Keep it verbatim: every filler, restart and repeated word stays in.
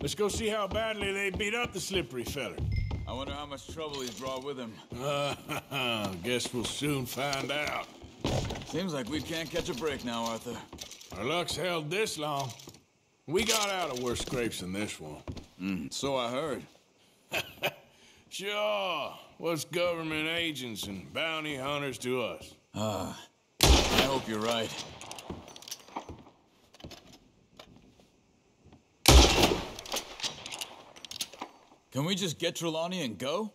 Let's go see how badly they beat up the slippery feller. I wonder how much trouble he's brought with him. Uh, guess we'll soon find out. Seems like we can't catch a break now, Arthur. Our luck's held this long. We got out of worse scrapes than this one. Mm, so I heard. Sure. What's government agents and bounty hunters to us? Ah, uh, I hope you're right. Can we just get Trelawney and go?